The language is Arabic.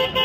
لا